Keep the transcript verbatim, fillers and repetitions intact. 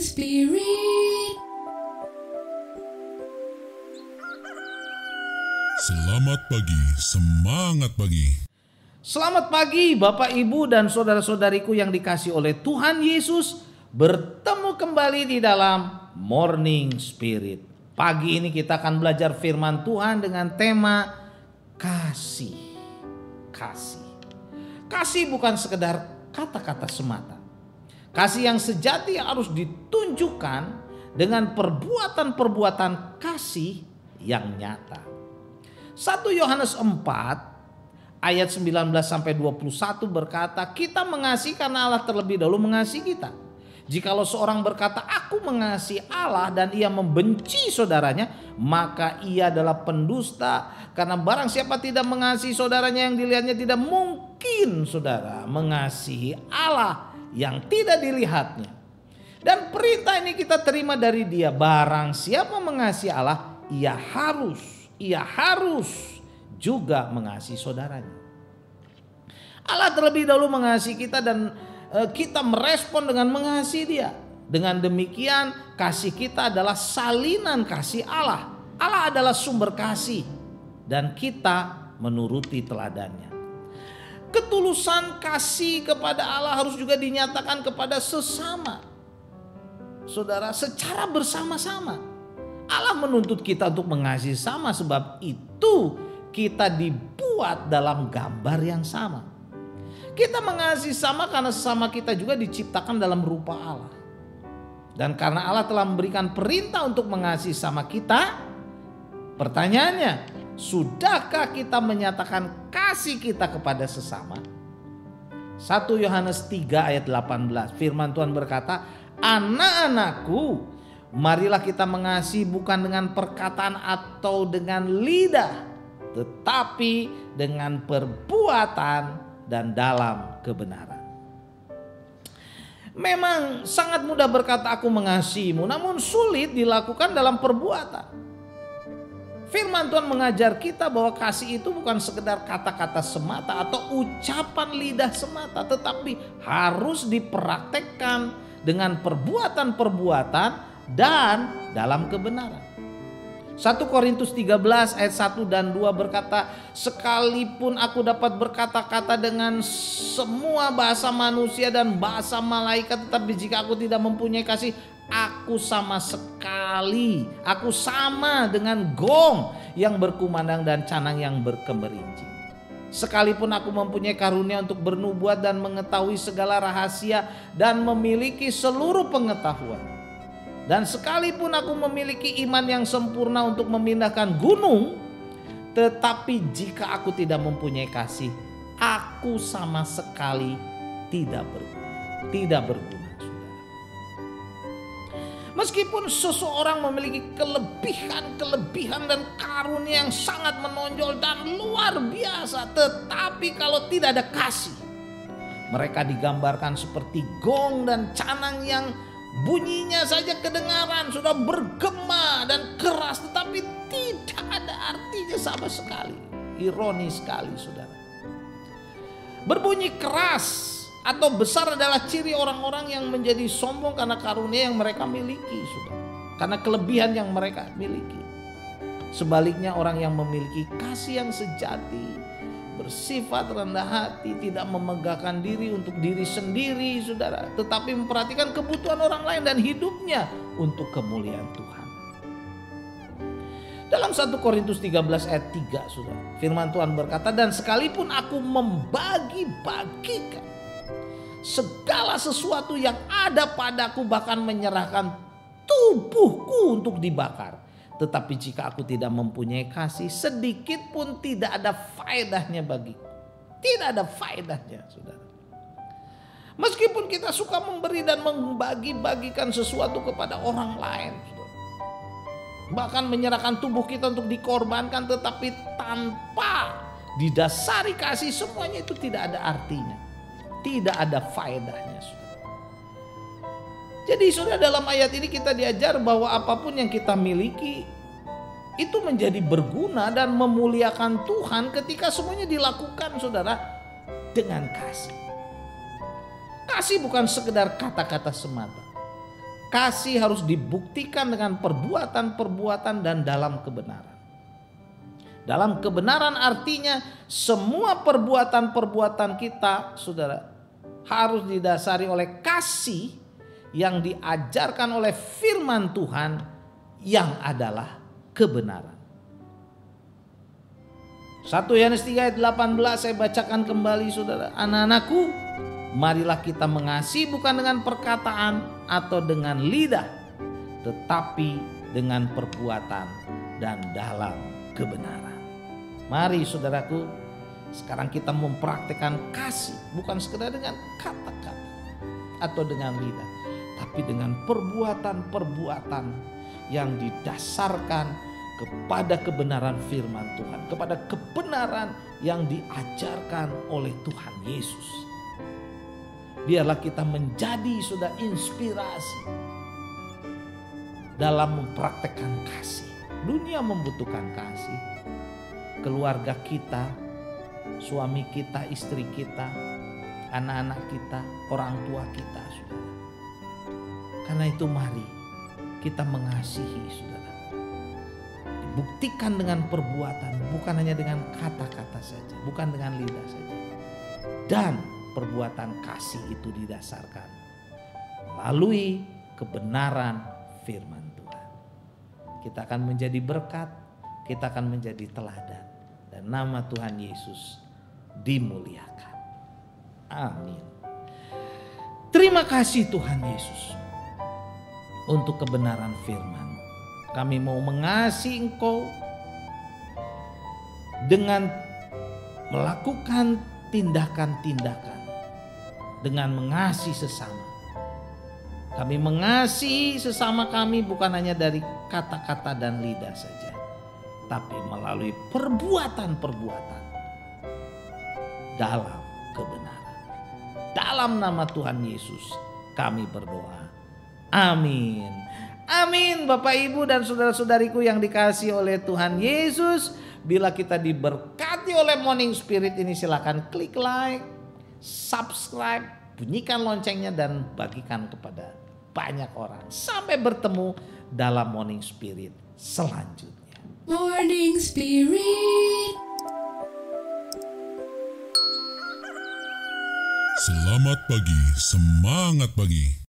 Morning Spirit. Selamat pagi, semangat pagi. Selamat pagi Bapak, Ibu, dan saudara-saudariku yang dikasih oleh Tuhan Yesus. Bertemu kembali di dalam Morning Spirit. Pagi ini kita akan belajar firman Tuhan dengan tema kasih. Kasih. Kasih bukan sekedar kata-kata semata. Kasih yang sejati harus ditunjukkan dengan perbuatan-perbuatan kasih yang nyata. satu Yohanes empat ayat sembilan belas sampai dua puluh satu berkata, "Kita mengasihi karena Allah terlebih dahulu mengasihi kita. Jikalau seorang berkata, aku mengasihi Allah dan ia membenci saudaranya, maka ia adalah pendusta. Karena barang siapa tidak mengasihi saudaranya yang dilihatnya, tidak mungkin saudara mengasihi Allah yang tidak dilihatnya. Dan perintah ini kita terima dari dia. Barang siapa mengasihi Allah, ia harus, ia harus juga mengasihi saudaranya. Allah terlebih dahulu mengasihi kita dan kita merespon dengan mengasihi dia. Dengan demikian kasih kita adalah salinan kasih Allah. Allah adalah sumber kasih dan kita menuruti teladannya. Ketulusan kasih kepada Allah harus juga dinyatakan kepada sesama. Saudara, secara bersama-sama. Allah menuntut kita untuk mengasihi sama, sebab itu kita dibuat dalam gambar yang sama. Kita mengasihi sama karena sesama kita juga diciptakan dalam rupa Allah. Dan karena Allah telah memberikan perintah untuk mengasihi sama kita, pertanyaannya, sudahkah kita menyatakan kasih kita kepada sesama? satu Yohanes tiga ayat delapan belas, firman Tuhan berkata, "Anak-anakku, marilah kita mengasihi bukan dengan perkataan atau dengan lidah, tetapi dengan perbuatan dan dalam kebenaran." Memang sangat mudah berkata aku mengasihimu, namun sulit dilakukan dalam perbuatan. Firman Tuhan mengajar kita bahwa kasih itu bukan sekedar kata-kata semata atau ucapan lidah semata, tetapi harus dipraktekkan dengan perbuatan-perbuatan dan dalam kebenaran. satu Korintus tiga belas ayat satu dan dua berkata, "Sekalipun aku dapat berkata-kata dengan semua bahasa manusia dan bahasa malaikat, tetapi jika aku tidak mempunyai kasih, aku sama sekali, aku sama dengan gong yang berkumandang dan canang yang berkemerincing. Sekalipun aku mempunyai karunia untuk bernubuat dan mengetahui segala rahasia dan memiliki seluruh pengetahuan. Dan sekalipun aku memiliki iman yang sempurna untuk memindahkan gunung, tetapi jika aku tidak mempunyai kasih, aku sama sekali tidak berguna." Tidak berguna, saudara. Meskipun seseorang memiliki kelebihan-kelebihan dan karunia yang sangat menonjol dan luar biasa, tetapi kalau tidak ada kasih, mereka digambarkan seperti gong dan canang yang bunyinya saja kedengaran, sudah bergema dan keras, tetapi tidak ada artinya sama sekali. Ironis sekali, saudara. Berbunyi keras atau besar adalah ciri orang-orang yang menjadi sombong karena karunia yang mereka miliki, saudara. Karena kelebihan yang mereka miliki. Sebaliknya orang yang memiliki kasih yang sejati, bersifat rendah hati, tidak memegahkan diri untuk diri sendiri, saudara, tetapi memperhatikan kebutuhan orang lain dan hidupnya untuk kemuliaan Tuhan. Dalam satu Korintus tiga belas ayat tiga, saudara, firman Tuhan berkata, "Dan sekalipun aku membagi-bagikan segala sesuatu yang ada padaku, bahkan menyerahkan tubuhku untuk dibakar, tetapi jika aku tidak mempunyai kasih, sedikit pun tidak ada faedahnya bagiku." Tidak ada faedahnya, saudara. Meskipun kita suka memberi dan membagi-bagikan sesuatu kepada orang lain, saudara, bahkan menyerahkan tubuh kita untuk dikorbankan, tetapi tanpa didasari kasih, semuanya itu tidak ada artinya. Tidak ada faedahnya, saudara. Jadi saudara, dalam ayat ini kita diajar bahwa apapun yang kita miliki itu menjadi berguna dan memuliakan Tuhan ketika semuanya dilakukan, saudara, dengan kasih. Kasih bukan sekedar kata-kata semata. Kasih harus dibuktikan dengan perbuatan-perbuatan dan dalam kebenaran. Dalam kebenaran artinya semua perbuatan-perbuatan kita, saudara, harus didasari oleh kasih yang diajarkan oleh firman Tuhan yang adalah kebenaran. satu Yohanes tiga ayat delapan belas saya bacakan kembali, saudara. Anak-anakku, marilah kita mengasihi bukan dengan perkataan atau dengan lidah, tetapi dengan perbuatan dan dalam kebenaran. Mari saudaraku, sekarang kita mempraktikkan kasih bukan sekedar dengan kata-kata atau dengan lidah, tapi dengan perbuatan-perbuatan yang didasarkan kepada kebenaran firman Tuhan, kepada kebenaran yang diajarkan oleh Tuhan Yesus. Biarlah kita menjadi sudah inspirasi dalam mempraktekkan kasih. Dunia membutuhkan kasih. Keluarga kita, suami kita, istri kita, anak-anak kita, orang tua kita, saudara. Karena itu mari kita mengasihi, saudara. Buktikan dengan perbuatan, bukan hanya dengan kata-kata saja, bukan dengan lidah saja. Dan perbuatan kasih itu didasarkan melalui kebenaran firman Tuhan. Kita akan menjadi berkat, kita akan menjadi teladan, dan nama Tuhan Yesus dimuliakan. Amin. Terima kasih Tuhan Yesus untuk kebenaran firman. Kami mau mengasihi Engkau dengan melakukan tindakan-tindakan, dengan mengasihi sesama. Kami mengasihi sesama kami bukan hanya dari kata-kata dan lidah saja, tapi melalui perbuatan-perbuatan dalam kebenaran. Dalam nama Tuhan Yesus kami berdoa. Amin. Amin. Bapak, Ibu, dan saudara-saudariku yang dikasihi oleh Tuhan Yesus. Bila kita diberkati oleh Morning Spirit ini, silakan klik like, subscribe, bunyikan loncengnya, dan bagikan kepada banyak orang. Sampai bertemu dalam Morning Spirit selanjutnya. Morning Spirit. Selamat pagi, semangat pagi.